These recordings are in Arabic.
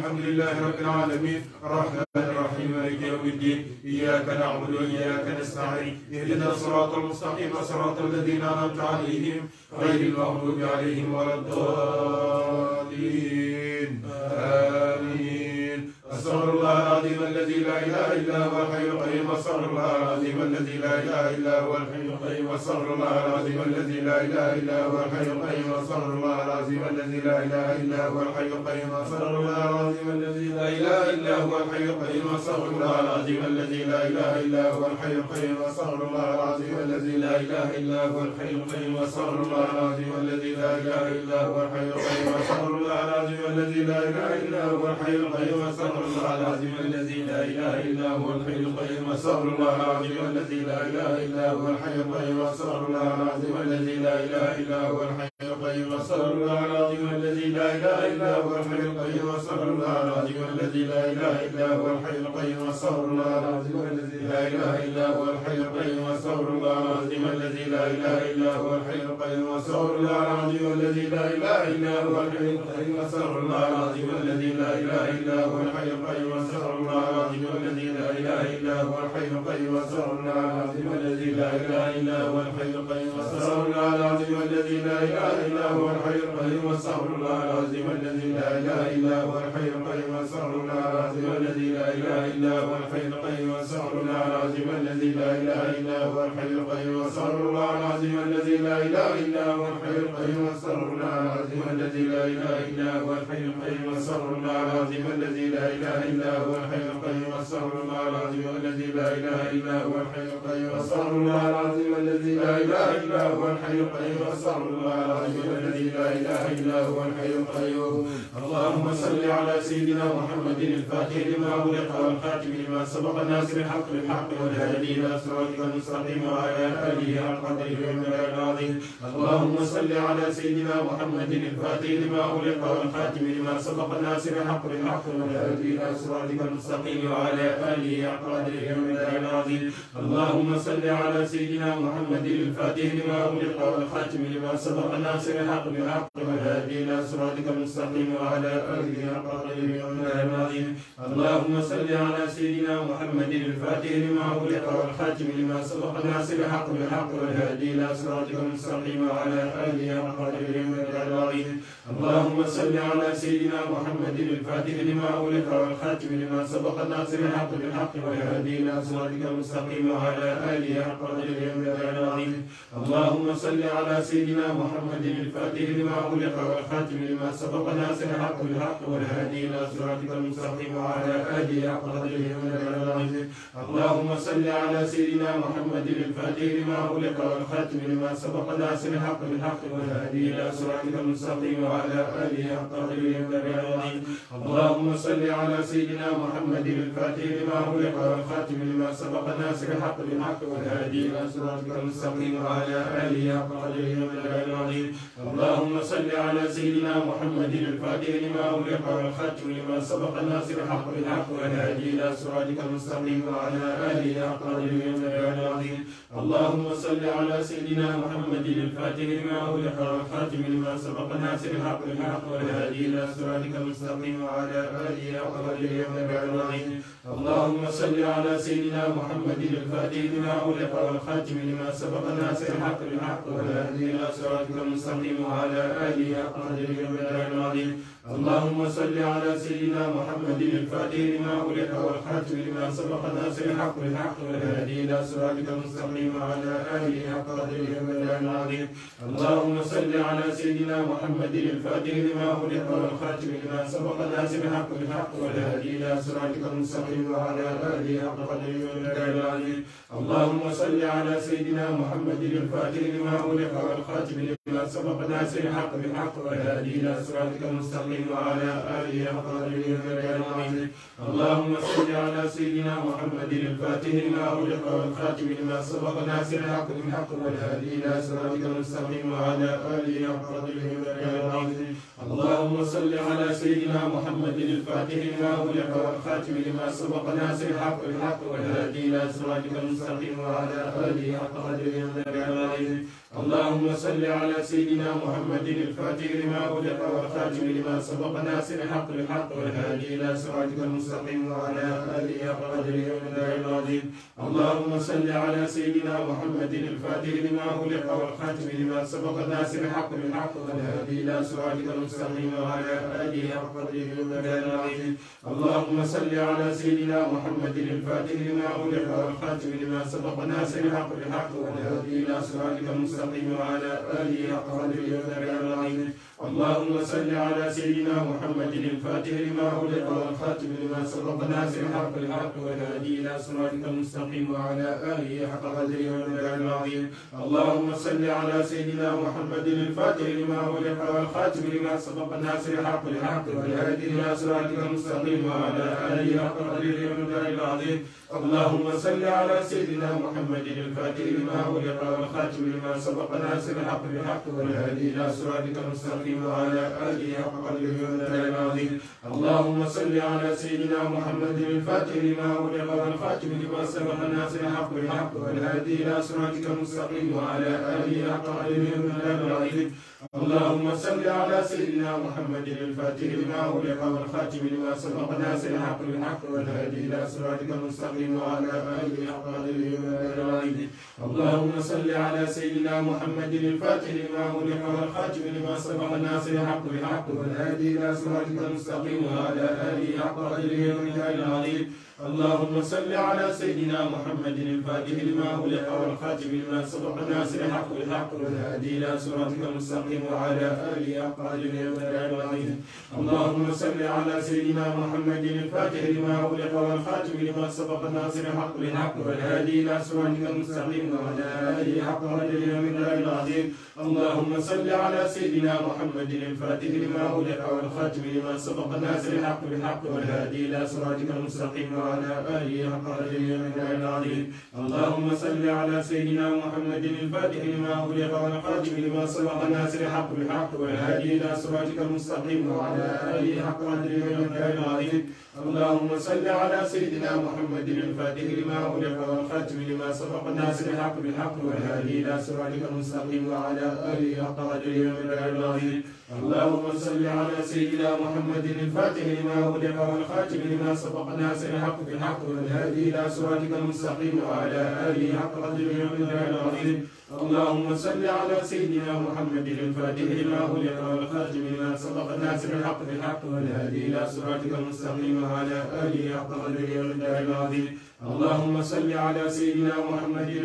الحمد لله رب العالمين الرحمن الرحيم مالك يوم الدين إياك نعبد وإياك نستعين اهدنا الصراط المستقيم صراط الذين أنعمت عليهم غير المغضوب عليهم ولا الضالين آمين. أستغفر الله العظيم الذي لا إله إلا هو الحي القيوم أستغفر الله العظيم الذي لا إله إلا هو الحي القيوم أستغفر الله العظيم الذي لا إله إلا هو الحي القيوم أستغفر الله العظيم الذي لا إله إلا هو الحي القيوم أستغفر الله العظيم الذي لا إله إلا هو الحي القيوم أستغفر الله العظيم الذي لا إله إلا هو الحي القيوم أستغفر الله العظيم الذي لا إله إلا هو الحي القيوم أستغفر الله العظيم الذي لا إله إلا هو الحي القيوم أستغفر الله العظيم الذي لا إله إلا هو الحي القيوم أستغفر الله العظيم الذي لا إله إلا هو الحي القيوم أستغفر الله العظيم الذي لا إله إلا هو الحي القيوم أستغفر الله العظيم الذي لا إله إلا هو الحي القيوم أستغفر الله العظيم الذي لا إله إلا هو الحي القيوم أستغفر الله العظيم الذي لا إله إلا هو الحي القيوم أستغفر الله العظيم الذي لا إله إلا هو الحي القيوم أستغفر الله العظيم الذي لا إله إلا هو الحي القيوم أستغفر الله العظيم الذي لا إله إلا هو الحي القيوم أستغفر الله العظيم الذي لا إله إلا هو الحي القيوم أستغفر الله العظيم الذي لا إله إلا هو الحي القيوم أستغفر الله العظيم الذي لا إله إلا هو الحي القيوم أستغفر الله العظيم الذي لا إله إلا هو الحي القيوم أستغفر الله العظيم الذي لا إله إلا هو الحي القيوم أستغفر الله العظيم الذي لا إله إلا هو الحي القيوم أستغفر الله العظيم الذي لا إله إلا هو الحي القيوم أستغفر الله العظيم الذي لا إله إلا هو الحي القيوم أستغفر الله العظيم الذي لا إله إلا هو الحي القيوم أستغفر الله العظيم الذي لا إله إلا هو الحي القيوم أستغفر الله العظيم الذي لا إله إلا هو الحي القيوم أستغفر الله العظيم الذي لا إله إلا هو الحي القيوم أستغفر الله العظيم الذي لا إله إلا هو الحي القيوم. اللهم صل على سيدنا محمد الفاتح لما أغلق والخاتم لما سبق الناس بالحق بالحق والهادي إلى صراطك المستقيم وعلى آله حق قدره ومقداره العظيم. اللهم صل على سيدنا محمد الفاتح لما أغلق والخاتم لما سبق الناس بالحق بالحق والهادي إلى صراطك المستقيم وعلى آله حق قدره ومقداره العظيم. اللهم صل على سيدنا محمد الفاتح لما أغلق والخاتم لما سبق الناس بالحق بالحق والهادي إلى صراطك المستقيم وعلى آله حق قدره ومقداره العظيم. اللهم صل على سيدنا محمد الفاتح لما أغلق والخاتم لما سبق الناس بالحق بالحق والهادي إلى صراطك المستقيم وعلى آله حق قدره ومقداره العظيم. اللهم صل على سيدنا محمد الفاتح لما أغلق والخاتم لما سبق الناس بالحق بالحق والهادي إلى صراطك المستقيم وعلى آله حق قدره ومقداره العظيم. اللهم صل على سيدنا محمد الفاتح لما أغلق والخاتم لما سبق الناس بالحق بالحق والهادي إلى صراطك المستقيم وعلى آله حق قدره ومقداره العظيم. اللهم صل على سيدنا محمد الفاتح لما أغلق والخاتم لما سبق الناس بالحق بالحق والهادي إلى صراطك المستقيم وعلى آله حق قدره ومقداره العظيم. اللهم صل على سيدنا محمد الفاتح لما أغلق والخاتم لما سبق الناس بالحق بالحق والهادي إلى صراطك المستقيم وعلى آله حق قدره ومقداره العظيم. اللهم صل على سيدنا محمد الفاتح لما أغلق والخاتم لما سبق الناس بالحق بالحق والهادي إلى صراطك المستقيم وعلى آله حق قدره ومقداره العظيم. اللهم صل على سيدنا محمد الفاتح لما أغلق والخاتم لما سبق الناس بالحق بالحق والهادي إلى صراطك المستقيم وعلى آله حق قدره ومقداره العظيم. اللهم صل على سيدنا محمد الفاتح لما أغلق والخاتم لما سبق الناس بالحق بالحق والهادي إلى صراطك المستقيم وعلى آله حق قدره ومقداره العظيم. اللهم صل على سيدنا محمد الفاتح لما أغلق والخاتم لما سبق الناس بالحق بالحق والهادي إلى صراطك المستقيم وعلى آله حق قدره ومقداره العظيم. اللهم صل على سيدنا محمد الفاتح لما أغلق والخاتم لما سبق الناس بالحق بالحق والهادي إلى صراطك المستقيم وعلى آله حق قدره ومقداره العظيم. اللهم صل على سيدنا محمد الفاتح لما أغلق والخاتم لما سبق الناس بالحق بالحق والهادي إلى صراطك المستقيم وعلى آله حق قدره ومقداره العظيم. اللهم صل على سيدنا محمد الفاتح لما أغلق والخاتم لما سبق ناصر الحق بالحق والهادي إلى صراطك المستقيم وعلى آله حق قدره ومقداره العظيم. اللهم صل على سيدنا محمد الفاتح لما أغلق والخاتم لما سبق ناصر الحق بالحق والهادي إلى صراطك المستقيم وعلى آله حق قدره ومقداره العظيم. اللهم صل على سيدنا محمد الفاتح لما أغلق والخاتم لما سبق ناصر الحق بالحق والهادي إلى صراطك المستقيم وعلى آله حق قدره ومقداره العظيم. اللهم صل على سيدنا محمد الفاتح لما أغلق والخاتم لما سبق ناصر الحق بالحق والهادي إلى صراطك المستقيم وعلى آله حق قدره ومقداره العظيم. اللهم صل على سيدنا محمد الفاتح لما أغلق والخاتم لما سبق ناصر الحق بالحق والهادي إلى صراطك المستقيم وعلى آله حق قدره ومقداره العظيم. اللهم صل على سيدنا محمد الفاتح لما أغلق والخاتم لما سبق ناصر الحق بالحق والهادي إلى صراطك المستقيم وعلى آله حق قدره ومقداره العظيم. اللهم صل على سيدنا محمد الفاتح لما أغلق والخاتم لما سبق ناصر الحق بالحق والهادي إلى صراطك المستقيم وعلى آله حق قدره ومقداره العظيم. اللهم صل على سيدنا محمد الفاتح لما أغلق والخاتم لما سبق ناصر الحق بالحق والهادي إلى صراطك المستقيم وعلى آله حق قدره ومقداره العظيم. اللهم صل على سيدنا محمد الفاتح لما أغلق والخاتم لما سبق ناصر الحق بالحق والهادي إلى صراطك المستقيم وعلى آله حق قدره ومقداره العظيم. اللهم صل على سيدنا محمد الفاتح لما أغلق والخاتم لما سبق ناصر الحق بالحق والهادي إلى صراطك المستقيم وعلى آله حق قدره ومقداره العظيم. اللهم صل على سيدنا محمد الفاتح لما أغلق والخاتم لما سبق ناصر الحق بالحق والهادي إلى صراطك المستقيم وعلى آله حق قدره ومقداره العظيم. اللهم صل على سيدنا محمد الفاتح لما أغلق والخاتم لما سبق ناصر الحق بالحق والهادي إلى صراطك المستقيم وعلى آله حق قدره ومقداره العظيم. اللهم صل على سيدنا محمد الفاتح لما أغلق والخاتم لما سبق ناصر الحق بالحق والهادي إلى صراطك المستقيم وعلى آله حق قدره ومقداره العظيم. اللهم صل على سيدنا محمد الفاتح لما أغلق والخاتم لما سبق ناصر الحق بالحق والهادي إلى صراطك المستقيم وعلى آله حق قدره ومقداره العظيم. اللهم صل على سيدنا محمد الفاتح لما أغلق والخاتم لما سبق ناصر الحق بالحق والهادي إلى صراطك المستقيم وعلى آله حق قدره ومقداره العظيم. اللهم صل على سيدنا محمد الفاتح لما أغلق والخاتم لما سبق ناصر الحق بالحق والهادي إلى صراطك المستقيم وعلى آله حق قدره ومقداره العظيم. اللهم صل على سيدنا محمد الفاتح لما أغلق والخاتم لما سبق ناصر الحق بالحق والهادي إلى صراطك المستقيم وعلى آله حق قدره ومقداره العظيم. اللهم صل على سيدنا محمد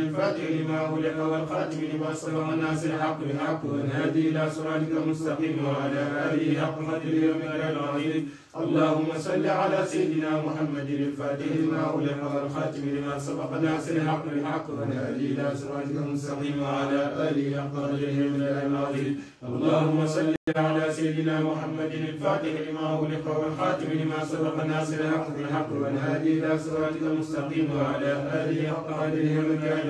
الفاتح لما أغلق والخاتم لما سبق ناصر الحق بالحق والهادي إلى صراطك المستقيم وعلى آله حق قدره ومقداره العظيم. اللهم صل على سيدنا محمد الفاتح لما أغلق والخاتم لما سبق ناصر الحق بالحق والهادي إلى صراطك المستقيم وعلى آله حق قدره ومقداره العظيم. اللهم صل على سيدنا محمد الفاتح لما أغلق والخاتم لما سبق ناصر الحق بالحق والهادي إلى صراطك المستقيم وعلى آله حق قدره ومقداره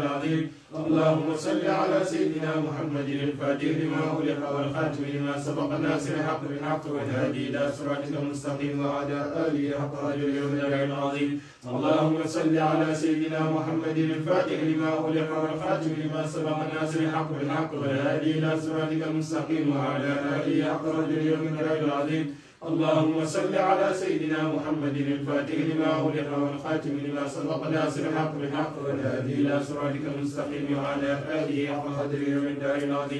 العظيم. اللهم صل على سيدنا محمد الفاتح لما أغلق والخاتم لما سبق ناصر الحق بالحق والهادي إلى صراطك المستقيم وعلى آله حق قدره ومقداره العظيم. اللهم صل على سيدنا محمد الفاتح لما أغلق والخاتم لما سبق ناصر الحق بالحق والهادي إلى صراطك المستقيم وعلى آله حق قدره ومقداره العظيم. اللهم صل على سيدنا محمد الفاتح لما أغلق والخاتم لما سبق ناصر الحق بالحق والهادي إلى صراطك المستقيم وعلى آله حق قدره ومقداره العظيم.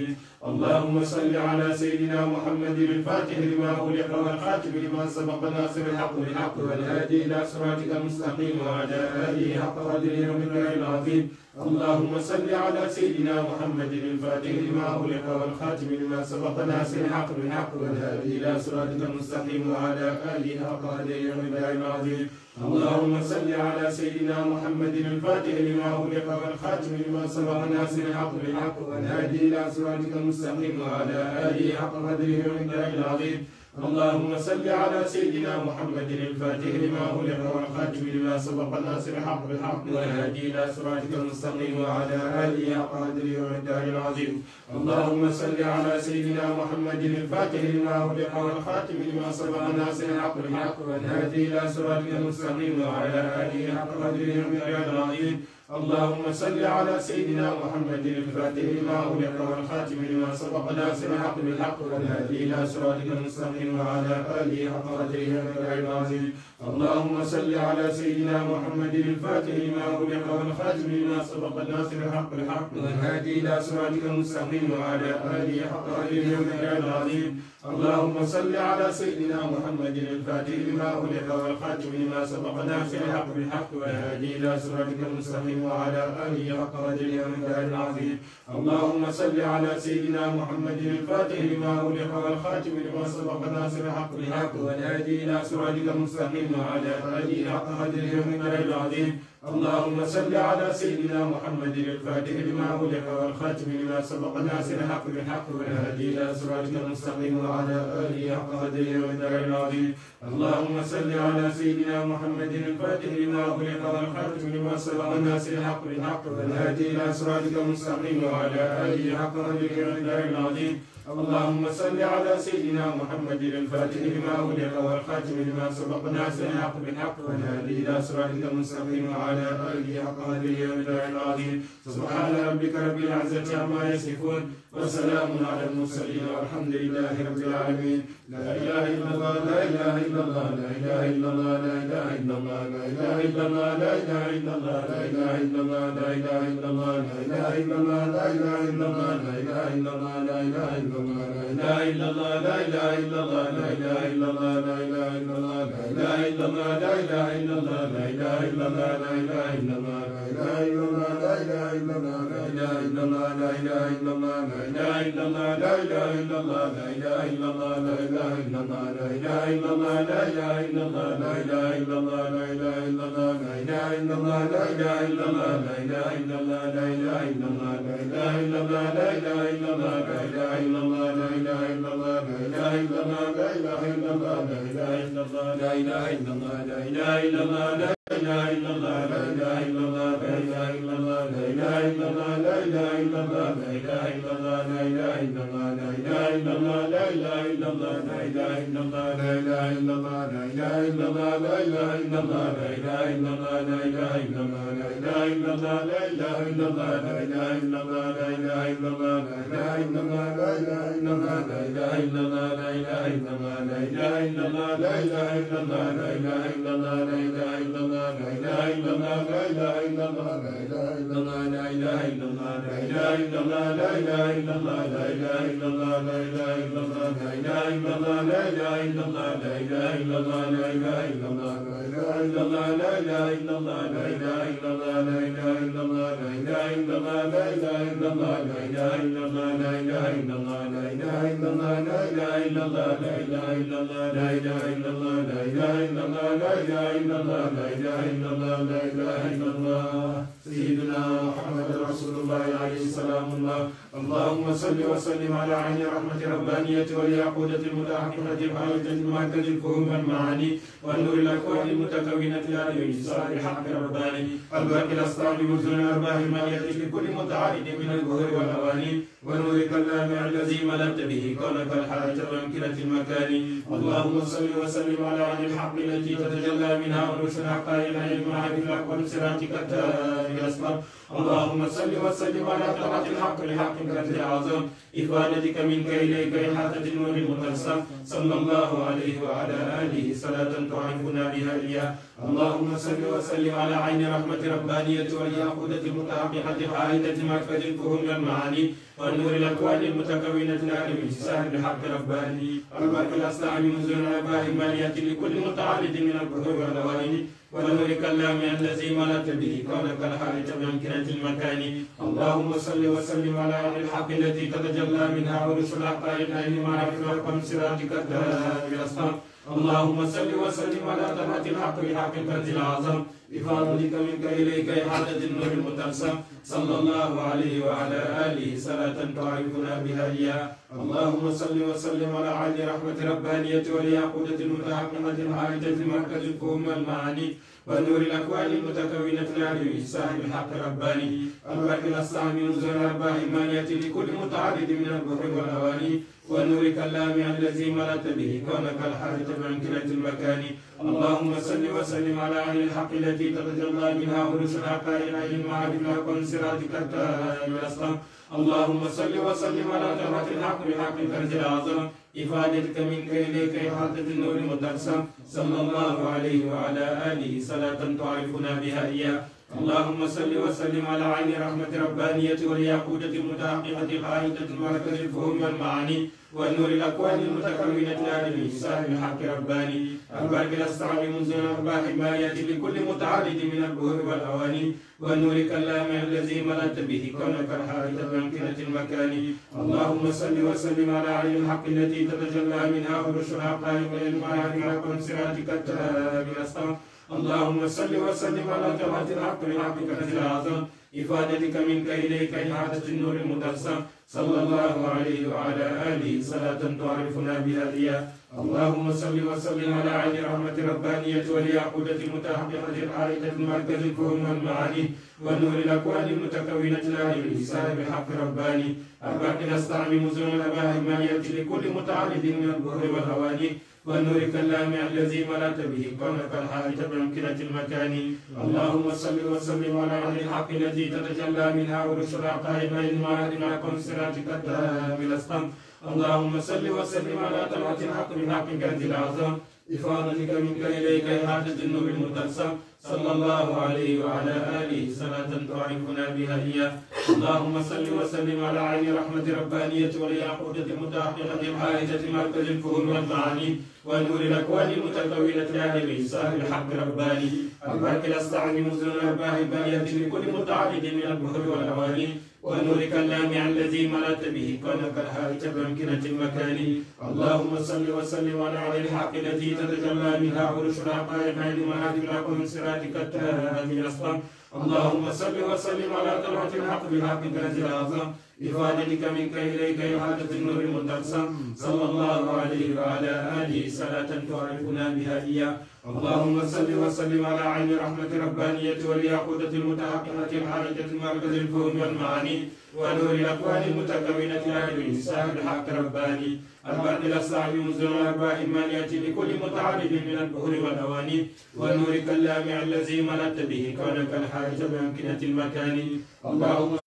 اللهم صل على سيدنا محمد الفاتح لما أغلق والخاتم لما سبق ناصر الحق بالحق والهادي إلى صراطك المستقيم وعلى آله حق قدره ومقداره العظيم. اللهم صل على سيدنا محمد الفاتح لما أغلق والخاتم لما سبق ناصر الحق بالحق والهادي إلى صراطك المستقيم وعلى آله حق قدره ومقداره العظيم. اللهم صل على سيدنا محمد الفاتح لما أغلق والخاتم لما سبق ناصر الحق بالحق والهادي إلى صراطك المستقيم وعلى آله حق قدره ومقداره العظيم. اللهم صل على سيدنا محمد الفاتح لما أغلق والخاتم لما سبق ناصر الحق بالحق والهادي إلى صراطك المستقيم وعلى آله حق قدره ومقداره العظيم. اللهم صل على سيدنا محمد الفاتح لما أغلق والخاتم لما سبق ناصر الحق بالحق والهادي إلى صراطك المستقيم وعلى آله حق قدره ومقداره العظيم. اللهم صل على سيدنا محمد الفاتح لما أغلق والخاتم لما سبق ناصر الحق بالحق والهادي إلى صراطك المستقيم وعلى آله حق قدره ومقداره العظيم. اللهم صل على سيدنا محمد الفاتح لما أغلق والخاتم لما سبق ناصر الحق بالحق والهادي إلى صراطك المستقيم وعلى آله حق قدره ومقداره العظيم. اللهم صل على سيدنا محمد الفاتح لما أغلق والخاتم لما سبق ناصر الحق بالحق والهادي إلى صراطك المستقيم وعلى آله حق قدره ومقداره العظيم. اللهم صل على سيدنا محمد الفاتح لما أغلق والخاتم لما سبق ناصر الحق بالحق والهادي إلى صراطك المستقيم وعلى آله حق قدره ومقداره العظيم. اللهم صل على سيدنا محمد الفاتح لما أغلق والخاتم لما سبق ناصر الحق بالحق والهادي إلى صراطك المستقيم وعلى آله حق قدره ومقداره العظيم. اللهم صل على سيدنا محمد الفاتح لما أغلق والخاتم لما سبق ناصر الحق بالحق والهادي إلى صراطك المستقيم وعلى آله حق قدره ومقداره العظيم. اللهم صل على سيدنا محمد الفاتح لما أغلق والخاتم لما سبق ناصر الحق بالحق والهادي إلى صراطك المستقيم وعلى آله حق قدره ومقداره العظيم. اللهم صل على سيدنا محمد الفاتح لما أغلق والخاتم لما سبق ناصر الحق بالحق والهادي إلى صراطك المستقيم وعلى آله حق قدره ومقداره العظيم. سبحان ربك رب العزة عما يصفون وسلام على المرسلين والحمد لله رب العالمين. لا إله إلا الله لا إله إلا الله لا إله إلا الله لا إله إلا الله لا إله إلا الله لا إله إلا الله لا إله إلا الله لا إله إلا الله لا إله إلا الله لا إله إلا الله لا إله إلا الله لا إله إلا لا إله إلا الله لا إله إلا الله لا إله إلا الله لا إله إلا الله لا إله إلا الله لا إله إلا الله لا إله إلا الله لا إله إلا الله لا إله إلا الله لا إله إلا الله لا إله إلا الله لا إله إلا الله لا إله إلا الله لا إله إلا الله لا إله إلا الله لا إله إلا الله لا إله إلا الله لا إله إلا الله لا إله إلا الله لا إله إلا الله لا إله إلا الله لا إله إلا الله لا إله إلا الله لا إله إلا الله لا إله إلا الله لا إله إلا الله لا إله إلا الله لا إله إلا الله لا إله إلا الله لا إله إلا الله لا إله إلا الله لا إله إلا الله لا إله إلا الله لا إله إلا الله لا إله إلا الله لا إله إلا الله لا إله إلا الله لا إله إلا الله لا إله إلا الله لا إله إلا الله لا إله إلا الله لا إله إلا الله لا إله إلا الله لا إله إلا الله لا إله إلا الله لا إله إلا الله لا إله إلا الله لا إله إلا الله لا إله إلا الله لا إله إلا الله لا إله لا إله إلا الله لا إله إلا الله لا إله إلا الله لا إله إلا الله لا إله إلا الله لا إله إلا الله لا إله إلا الله لا إله إلا الله لا إله إلا الله لا إله إلا الله لا إله إلا الله لا إله إلا الله لا إله إلا الله لا إله إلا الله لا إله إلا الله لا إله إلا الله لا إله إلا الله لا إله إلا الله لا إله إلا الله لا إله إلا الله لا إله إلا الله لا إله إلا الله لا إله إلا الله لا إله إلا الله لا إله إلا الله لا إله إلا الله لا إله إلا الله لا إله إلا الله لا إله إلا الله لا إله إلا الله لا إله إلا الله لا إله إلا الله لا إله إلا الله لا إله إلا الله سيدنا محمد رسول الله عليه سلام الله. اللهم صل وسلم على عين رحمة ربانية والياقوتة المتحققة الحاجة المعتد الكهوم المعاني والنور الأكوان المتكونة العلوي صار الحق رباني الباقي الأسطار بمزن الأرباح المالية لكل متعارض من الجهر والأواني ونور كلامع الذي ملأت به كونك الحاجة وامكنة المكان. اللهم صل وسلم على عين الحق التي تتجلى منها ونشر حقائق يجمعها بالأكوان سراتك التالي. اللهم صل وسلم على طلعة الحق لحق كنز عظم إفادتك منك إليك إحاطة نور متلسم صلى الله عليه وعلى آله صلاة تعرفنا بها إياه. اللهم صل وسلم على عين رحمة ربانية والياقوتة المتحققة حائطة معرفة الكهوم والمعاني والنور الأكوان المتكونة العلوي سهل الحق رباني البرك الأصلع من زرع الأباء مالية لكل متعارض من البحور والأواني ونور كلام الذي ملأت به كونك الحائط بامكنة المكان. اللهم صل وسلم على عين الحق التي تتجلى منها ورش الحقائق عين معرفة الأرقام صراطك الدائم الأصحاب. اللهم صل وسلم على طلعة الحق بحق الكنز العظم بفضلك منك إليك إحاطة النور المتلسم صلى الله عليه وعلى آله صلاة تعرفنا بها إياه. اللهم صل وسلم على عين رحمة ربانية والياقوتة المتعمقة العائدة المركز الكوم المعاني ونور الأكوان المتكونة العلوي صاحب الحق الرباني البرك الأصعب نزول الأرباح المانية لكل متعرض من البحر والأواني ونور كلامها الذي ملأت به كونك الحارث من كلة المكان. اللهم صل وسلم على عين الحق التي تتجلى منها أنس العقائد عين المعارف الأكوان صراطك التالي والأسلام. اللهم صل وسلم على جرة الحق بحق الكنز العظم إفادتك منك إليك إحاطة النور المتقسم صلى الله عليه وعلى آله صلاة تعرفنا بها إياه. اللهم صل وسلم على عين رحمة ربانية والياقوتة المتحققة القائدة المركز الفهم والمعاني والنور الأكوان المتكونة العالمي صاحب الحق رباني البرك الأسعى منزل الأرباح المالية لكل متعرض من البهر والأواني والنور كلامه الذي ملأت به كونك الحارث الممكنة المكان. اللهم صل وسلم على عين الحق التي تتجلى منها أرش العقائد والمعارف عن صراطك التالي والأسلام. اللهم صل وسلم على جرة الحق بحقك العظم إفادتك منك إليك إعادة النور المتقسم صلى الله عليه وعلى آله صلاة تعرفنا بها إياه. اللهم صل وسلم على عين رحمة ربانية والياقوتة المتحققة العائدة المركز الكون والمعاني والنور الأكوان المتكونة العلم صاحب الحق رباني الباقي الأصطعم مزن الأباهم يأتي لكل متعرض من البر والهواني والنور كلامه الذي ملأت به كونك الحائط بأمكنة المكان. اللهم صل وسلم على عين الحق التي تتجلى منها ورش العقائد معكم صراطك التامل الأسقم. اللهم صل وسلم على طلعة الحق بحق الكنز العظم إفاضتك منك إليك إحاطة النور المتقسم صلى الله عليه وعلى آله صلاة تعرفنا بها إياه. اللهم صل وسلم على عين رحمة ربانية والياقوتة المتحققة الحائجة مركز الكون والمعاني ونور الأكوان المتكونة العالمي صاحب الحق رباني البرك الأصطعم مزن الأرباح البالية لكل متعرض من البحر والأواني ونور كلامه الذي ملأت به كونك الحائط بأمكنة المكان. اللهم صل وسلم على عين الحق التي تتجلى منها عرش العقائد عين معارف الأكوان صراطك التالي والأسلام. اللهم صل وسلم على طلعة الحق بحق الكنز العظم إفادتك منك إليك إحاطة النور المتقسم صلى الله عليه وعلى آله صلاة تعرفنا بها إياه. اللهم صل وسلم على عين رحمة ربانية والياقوتة المتحققة الحائدة المركز الفهم والمعاني ونور الأكوان المتكونة العلوي صاحب الحق رباني البرد الأصعب منزل الأرباح المالية لكل متعرض من البحر والأواني والنور كلامه الذي ملأت به كونك الحائط بأمكنة المكان. اللهم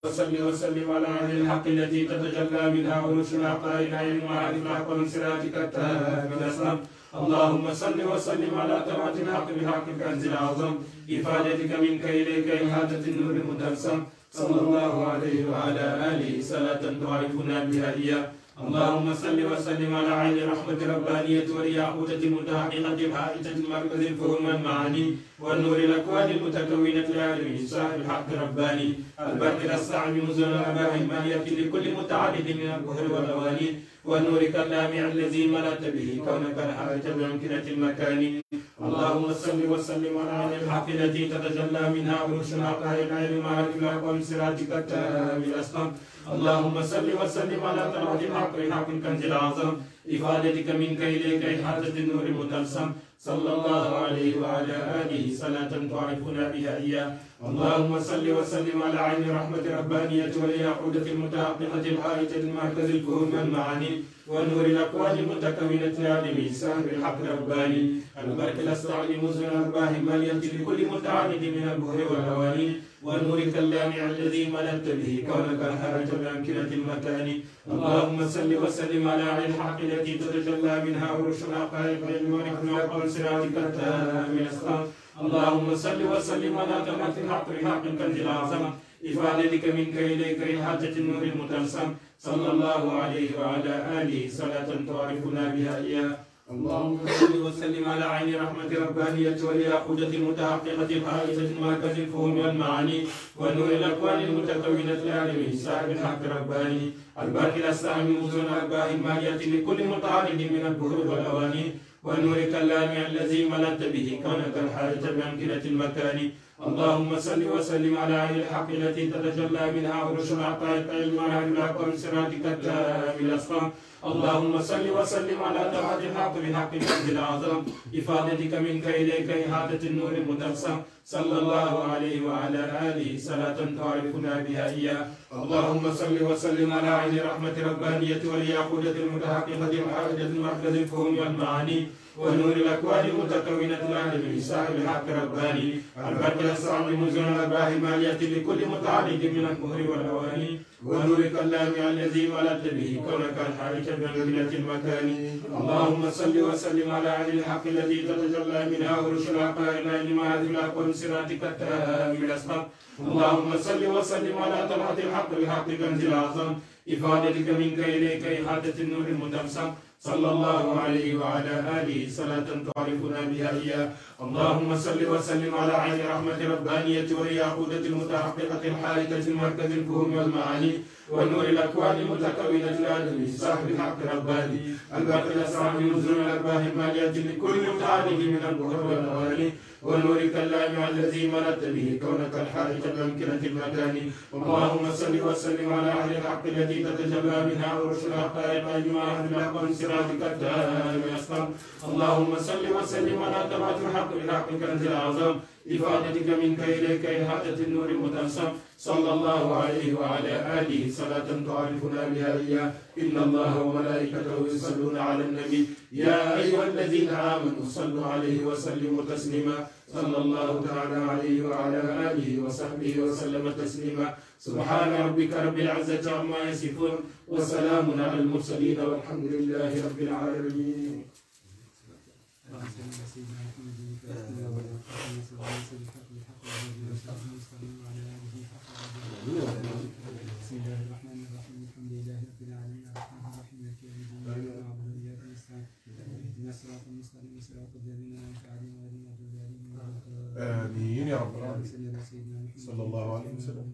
صل وسلم على عين الحق التي تتجلى منها ورش العقائد عين معارف الأكوان صراطك التامل الأسلام. اللهم صل وسلم على طلعة الحق بحق الكنز العظم إفادتك منك إليك إحاطة النور المتقسم صلى الله عليه وعلى آله صلاة تعرفنا بها إياه. اللهم صل وسلم على عين رحمة ربانية والياقوتة المتحققة الحائطة المركز الفهم المعاني والنور الأكوان المتكونة العالمي صاحب الحق رباني البرك الأصعب منزل الأباهم مالية لكل متعدد من البحر والأواني والنور كلامه الذي ملأت به كونك الحائط بأمكنة المكان. اللهم صل وسلم على عين الحق التي تتجلى منها ورش العقائد عين معارف الأكوان صراطك التامل الأسقم. اللهم صل وسلم على طلعة الحق بحق الكنز العظم إفادتك منك إليك إحاطة النور المتقسم صلى الله عليه وعلى آله صلاة تعرفنا بها إياه. اللهم صل وسلم على عين رحمة ربانية والياقوتة المتحققة الحائطة المركز الكون والمعاني ونور الأكوان المتكونة العالمي صاحب الحق رباني البرك الأسرع لمزن الأرباح مالية لكل متعرض من البحر والأواني والنور كلامه الذي ملأت به كونك الحارث بأمكنة المكان. اللهم صل وسلم على عين الحق التي تتجلى منها ورش العقائد ونحن نقول صراطك التامل الأسلام. اللهم صل وسلم على طلعة الحق بحق الكنز العظم إفادتك منك إليك إحاطة النور المتقسم صلى الله عليه وعلى آله صلاة تعرفنا بها إياه. اللهم صل وسلم على عين رحمة ربانية والياقوتة المتحققة الحائطة مركز الفهم والمعاني ونور الأكوان المتكونة العالمي صاحب الحق رباني الباقي الأصعب منزل الأرباح المالية لكل متعرض من البحور والأواني ونورك اللامع الذي ملأت به كونك الحاجة بأمكنة المكان. اللهم صل وسلم على عين الحق التي تتجلى منها عرش عطائك المنهج الحق من سرادك التام الاسقام. اللهم صل وسلم على توحد الحق بحق المجد العظم، افادتك منك اليك احاطه النور المتقسم. صلى الله عليه وعلى اله صلاه تعرفنا بها اياه. اللهم صل وسلم على عين رحمه ربانيه والياقوته المتحققه الحاجه مركز الفهم والمعاني، ونور الاكوان المتكونه العالم بساحل الحق رباني. البركه الصعب مزن الارباح الماليه لكل متعلق من المهر والاواني، ونور اللامع الذي ولدت به كونك الحارس بمنزله المكان. اللهم صل وسلم على عين الحق الذي تتجلى منها عرش العقائد لمعاذ الاقوام صراطك التام الاسقام. اللهم صل وسلم على طلعه الحق بحق كنز العظم، افادتك منك اليك احاطه النور المتمسم. صلى الله عليه وعلى آله صلاة تعرفنا بها إياه. اللهم صل وسلم على عين رحمة ربانية والياقوتة المتحققة الحالكة مركز الفهم والمعاني، ونور الأكوان المتكونة الآدمي صاحب الحق رباني. الباقي الأسرع من نزول الأرباح المالية لكل متعالج من البحر والأواني، ونورك اللامع الذي ملأت به كونك الحالكة بأمكنة المكان. اللهم صل وسلم على أهل الحق التي تتجلى منها عرش الحقائق أجمع أهل الحق. اللهم صل وسلم على طلعة الحق بحق الكنز العظم، إفادتك منك إليك إحاطة النور المتقسم. صلى الله عليه وعلى آله صلاة تعرفنا بها إياه. إن الله وملائكته يصلون على النبي يا أيها الذين آمنوا صلوا عليه وسلموا تسليما. صلى الله تعالى عليه وعلى آله وصحبه وسلم تسليما. سبحان ربك رب العزة عما يصفون، وسلام على المرسلين، والحمد لله رب العالمين. بسم الله الرحمن الرحيم، الحمد لله رب العالمين، الرحمن الرحيم، مالك يوم الدين، إياك نعبد وإياك نستعين، اهدنا الصراط المستقيم، صراط الذين أنعمت عليهم غير المغضوب عليهم ولا الضالين. آمين يا رب العالمين. صلى الله عليه وسلم.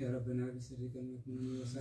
يا ربنا بسرك المكنون وسر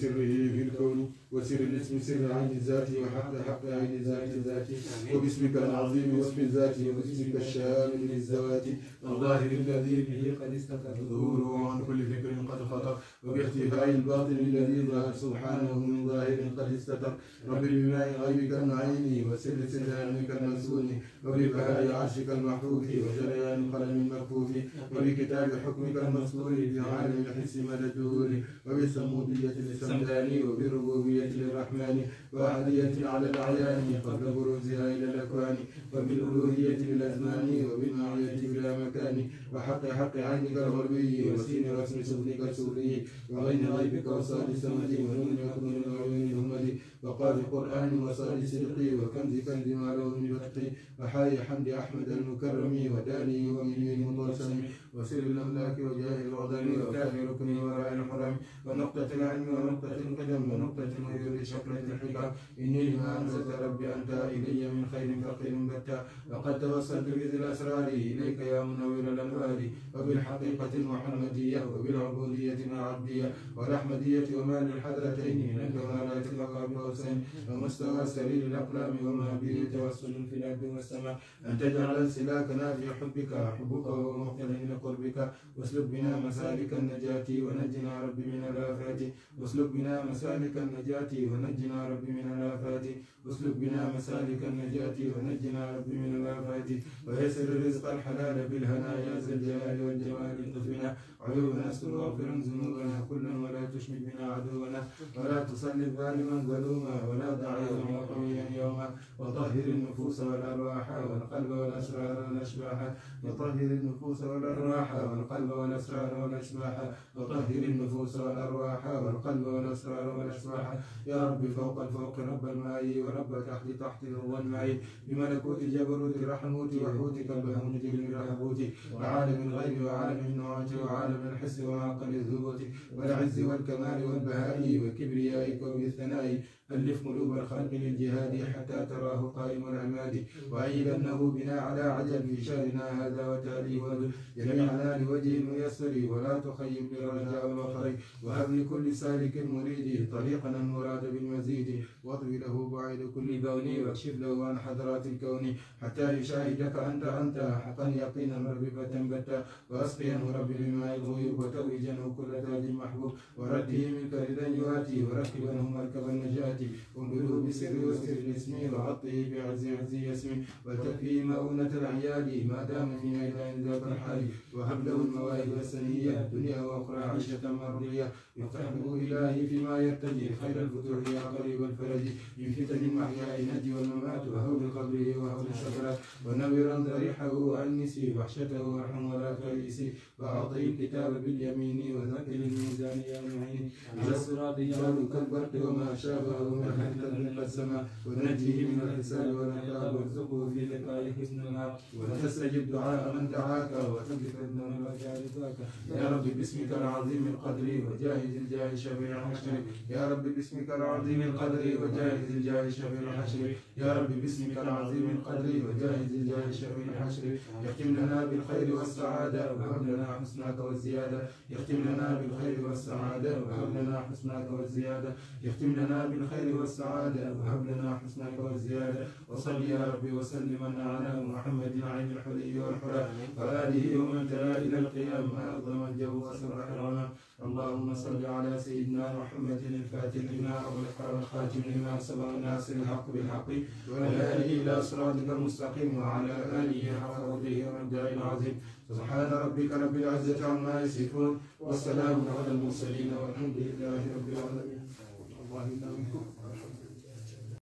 سره في الكون، وسر الاسم سر عين ذاته، وحق حق عين ذاته، وباسمك العظيم واسم ذاته، وباسمك الشامل للذوات، الظاهر الذي به قد استقر ظهوره عن كل فكر قد خطر، وباختفاء الباطن الذي ظهر سبحانه من ظاهر قد استتر. رب بماء غيبك النعيم، وسر سر علمك المسؤول، وببهاء عرشك المحفوظ، وجريان قلم مرفوض، وبكتاب حكمك المسطور، بعالم الحس مدى الدهور، وبالصمودية للسمداني، وبالربوبية للرحمن، وأحدية على الأعيان قبل بروزها إلى الأكوان، وبالألوهية للأزمان، وبالمعية بلا مكان، وحق حق عينك الغربي، وسين رسم صدرك السوري، وغين غيبك وصال السمد، ونون يكون العيون الهمد، وقال قرآن وصال صدقي، وكنز كنز معلوم بدقي، وحاي حمد أحمد المكرم، وداني ومني المطرسم، وسر الأملاك وجاه العظم، وكان ركن وراء الحرم، ونقطة العلم، ونقطة القدم، ونقطة غير شكلة الحكم. إني ما أنزلت ربي أنت إلي من خير فقير بتا، وقد توصلت بذي الأسرار إليك يا منور الأنوار، وبالحقيقة المحمدية، وبالعبودية العبدية، والأحمدية، وما للحضرتين لك ما لا يتلقى بقوسين، ومستوى سرير الأقلام، وما به توسل في الأرض والسماء. أن تجعل سلاكنا في حبك، حبك وهو مقتضى إلى قربك، واسلك بنا مسالك النجاة، ونجنا ربي من الآفات، واسلك بنا مسالك النجاة، ونجنا ربي من الآفات، واسلك بنا مسالك النجاة، ونجنا ربي من الآفات، ويسر الرزق الحلال بالهنا يا ذا الجلال والجمال، قطبنا عيوبنا استر واغفرن ذنوبنا كلا، ولا تشمل بنا عدونا، ولا تسلط ظالما ظلوما، ولا داعيا وقويا يوما، وطهر النفوس والأرواح والقلب والأسرار والأشباح، وطهر النفوس والأرواح والقلب والأسرار والأشباح، وطهر النفوس والأرواح الأرحام القلب والأسرار والأسماح يا رب فوق الفوق رب المعي ورب تحت تحت هو المعي بملكوت الجبروت رحموت وحوتك بهمة الرحبوت وعالم الغيب وعالم النعات وعالم الحس وعقل الثبوت والعز والكمال والبهاء وكبريائك وبالثناء ألف قلوب الخلق للجهاد حتى تراه قائم العماد وأيدنه بنا على عجل في شأننا هذا وتاليه جميعنا لوجه ميسر ولا تخيب لرجاء وخرج وهب لكل سالك مريد طريقنا المراد بالمزيد واطوي له بعيد كل بون واكشف له عن حضرات الكون حتى يشاهدك أنت حقا يقينا مرببة بتا وأسقيه ربي بما الغيوب وتوجنه كل تاج محبوب ورده منك ردا يؤتي وركبنه مركب النجاة وانقله بسر وسر اسمي وعطه بعز عزي اسمي وتكفي مؤونة العيال ما دام في ميدان ذات الحال وهب له المواهب السنية دنيا وأخرى عيشة مرضية يفتحه إلهي فيما يرتجي خير الفتوح يا قريب الفرج من فتن المحيا النجي والممات وهول قبره وهول السفرات ونورا ضريحه وأنسي وحشته وارحم ولا تيئسي وأعطي الكتاب باليمين وذكر الميزان يا معين على الصراط جعلك البرق وما شابه ومحلت من السماء ونجيه من الحساب والعقاب وارزقه في لقائك حسن العاق وتستجب دعاء من دعاك وتملك الذنب وجعلتك يا رب باسمك العظيم القدر وجاهز الجاه شفيع الحشر يا رب باسمك العظيم القدر وجاهز الجاه شفيع الحشر يا رب باسمك العظيم القدر وجاهز الجاه شفيع الحشر يختم لنا بالخير والسعادة وهب لنا حسنك والزيادة يختم لنا بالخير والسعادة وهب لنا حسنك والزيادة يختم لنا بالخير والسعادة وهب لنا حسنك والزيادة وصل يا رب وسلم على محمد عين الحلي والحلى وآله ومن تلا إلى القيام ما أظلم الجو وسرح الغمام اللهم صل على سيدنا محمد الفاتح لما أغلق والخاتم لما سبق الناس الحق بالحق وعلى آله إلى صراطك المستقيم وعلى آله حق ربه والداعي العظيم سبحان ربك رب العزة عما يصفون والسلام على المرسلين والحمد لله رب العالمين.